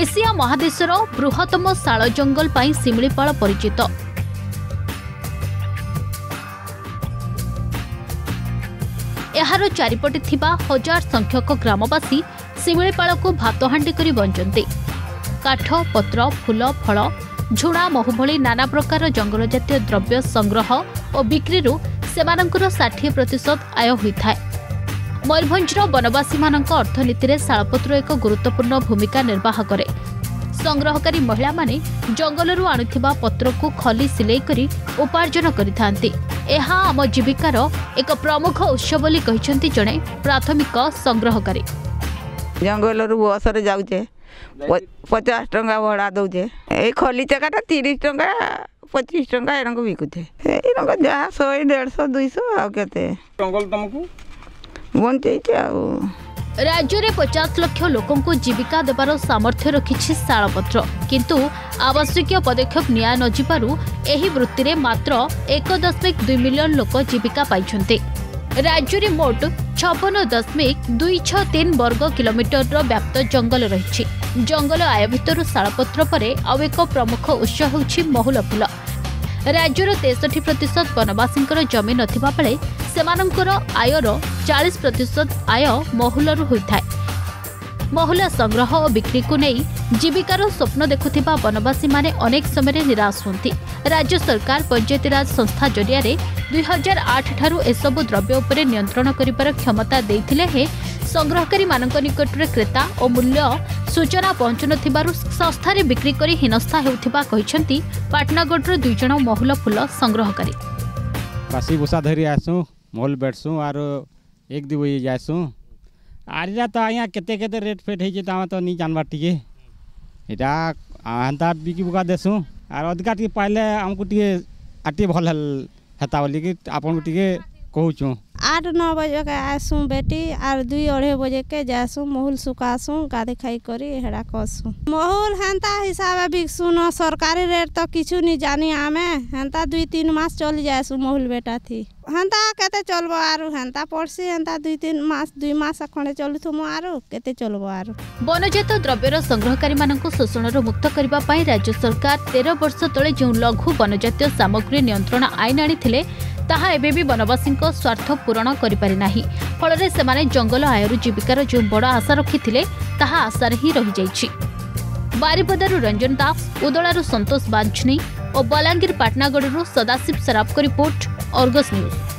Asia महादेशर बृहत्तम शाल जंगल पर सिमिलीपाल परिचित। यार चारिपटे थिबा हजार संख्यक ग्रामवासी सिमिलीपाल को भातहांडी करी बंचंती। काठ पत्र फूल फल झुणा महू भली नाना प्रकार जंगल जातीय द्रव्य संग्रह और बिक्री रु सेमानंकर 60% आय होता है। मयूरभंजर वनवासी अर्थनीति में शालपत्र एक गुरुत्वपूर्ण भूमिका निर्वाह करे। संग्रहकारी महिला माने जंगलरू आणुथिबा पत्र को खली सिलाई करी उपार्जन करिथांती। एहा आम जीविकार एक प्रमुख उत्स बोली कहिसेंती जणे प्राथमिक संग्रहकारी। जंगलरू असरे जाउचे 50 टंका भड़ा दउचे। ए खली चकाटा 30 टंका 25 टंका एरंग बिकुथे। एरंग जा 100 150 200 आ केते जंगल तुमको राज्य में 50 लाख लोक जीविका देवार सामर्थ्य रखी शालपत्र, किंतु आवश्यक पदक्षेप निया न जिबारु एही वृत्ति में मात्र 1.2 मिलियन लोक जीविका पाइछन्ते। राज्य में मोट 56.263 वर्ग किलोमीटर व्याप्त जंगल रही। जंगल आय भितर शालपत्र पर आउ एक प्रमुख उत्स होछि महुल फूल। राज्यर 63% वनवासी जमी नथिबा बेले सेमानंकर आयर 40% आय महुलरू होता है। महुला संग्रह और बिक्री को नहीं जीविकार स्वप्न देखुथिबा वनवासी माने अनेक समय निराश होती। राज्य सरकार पंचायतीराज संस्था जरिया 2008 ठारू एसबु द्रव्य उपरे नियंत्रण करिबार क्षमता देथिले हे संग्रहकारी मानक निकटरे क्रेता और मूल्य सूचना पहुंचुनथिबारु संस्थारे बिक्री करी हिनस्था हेउथिबा कहिसेंती पाटनागडर 2 जण महुल फूल संग्रहकारी। बासी भूसा धरी आसु महुल बेटसु आर एक दिवई जासु आरिया तो आया केते केते रेट फेट हे जे ता तो नी जानबार टिके एटा आंता बिकी बुका देसु आर अधिका टिके पाइले हमकु टिके आटी भल हेता बोली कि आपन को टिके कहूछु। 8-9 बजे के आसु बेटी आर 2-2.5 बजे के जासु महुल सुकासु गादे खाई करी हेडा कसु। महुल हंता हिसाबे बिकसु न सरकारी रेट तो किछु नी जानी आमे हंता 2-3 मास चल जासु महुल बेटा थी हंता केते चलबो आरो हंता पड़सी हंता 2-3 मास खणे चलथुम आरो केते चलबो आरो। वनजात द्रव्यर संग्रहकारी माननकु शोषण रो मुक्त करबा पई राज्य सरकार 13 वर्ष तले जे लघु वनजात सामग्री नियंत्रण आईन आनिथिले ताहा एबे भी वनवासी स्वार्थ पूरण करि पारि नाही। फल रे सेमाने जंगल आयरु जीविकार जो बड़ आशा रखिथिले ताहा आशा रे ही रहि जाईछि। बारिपदारु रंजन दास, उदलारु संतोष बांछनी और बलांगीर पाटनागढ़ सदाशिव सराफ को रिपोर्ट, ऑर्गस न्यूज।